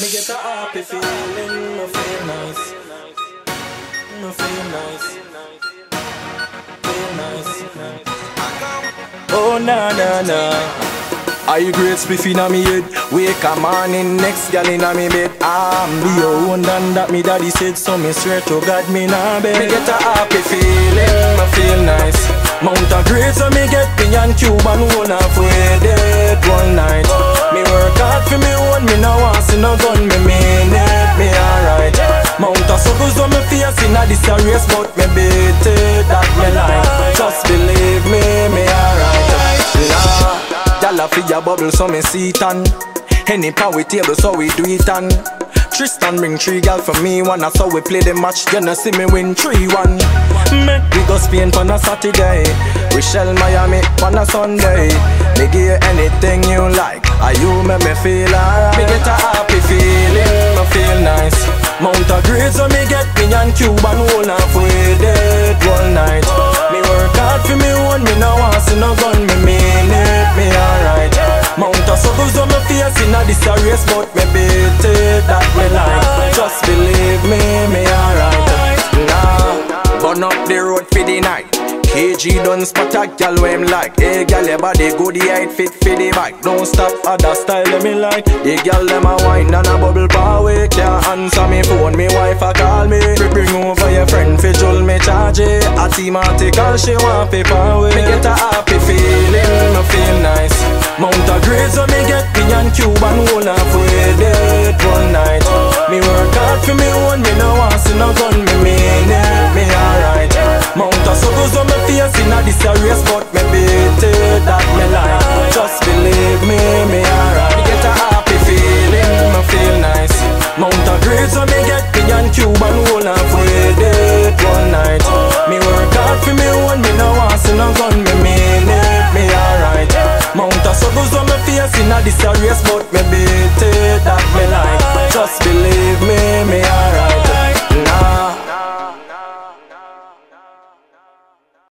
Me get a happy feeling, no feel nice. No feel nice. Feel nice. Oh na na na. I great spliff inna me head. Wake a morning, next gal inna me bed. I'm be your own than that me daddy said. So me swear to God me nah beg. Me get a happy feeling, me feel nice. Mount a grade so me get me and Cuban one afraid it one night. Me work hard for me one, me nah want see no gun. Me mean it, me alright. Mount a circles so me face inna this a race, but me beat it that me like. Just believe me, me alright. Y'all feed your bubble so me sit on any power we table so we do it on. Tristan bring three gal for me one, that's how we play the match. You know see me win 3-1. We go Spain on a Saturday, we shell Miami on a Sunday. Me give you anything you like, are you make me feel alright. Me get a happy feeling, me feel nice. Mount a grade so me get me and Cuban whole half we dead all night. Me work hard for me one, me no want see no gun, me mean it, me alright. Mount a circles on me face inna this a race, but me beat it that me like. Just believe me, me alright. Nah, burn up the road for the night. KG done spot a gal where him like. Hey gal, your body good, the outfit for the bike. Don't stop other style them me like. Hey gal, them a wine and a bubble power. Can't answer me phone, me wife a call me. Bring over your friend fi jol me charge it. A team a take all she want fi power. Me get a happy feeling, me feel nice. Mount a grade so me get me and Cuban whole half way dead one night. Me work hard for me one, me no want see no gun, me mean it, me alright. Mount a circles on me face inna this a race, but me beat it that me like.